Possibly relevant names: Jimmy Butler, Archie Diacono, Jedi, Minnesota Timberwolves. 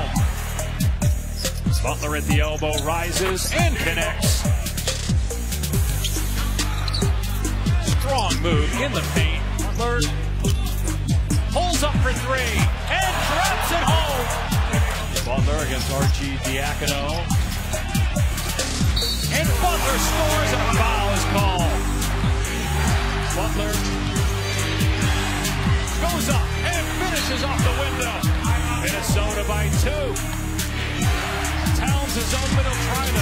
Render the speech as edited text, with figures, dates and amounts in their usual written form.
home. Butler at the elbow, rises and connects. Strong move in the paint. Butler pulls up for three and drops it home. Butler against Archie Diacono. And Butler scores, and a foul is called. Butler goes up and finishes off the window. Minnesota by two. Towns is open, he'll try to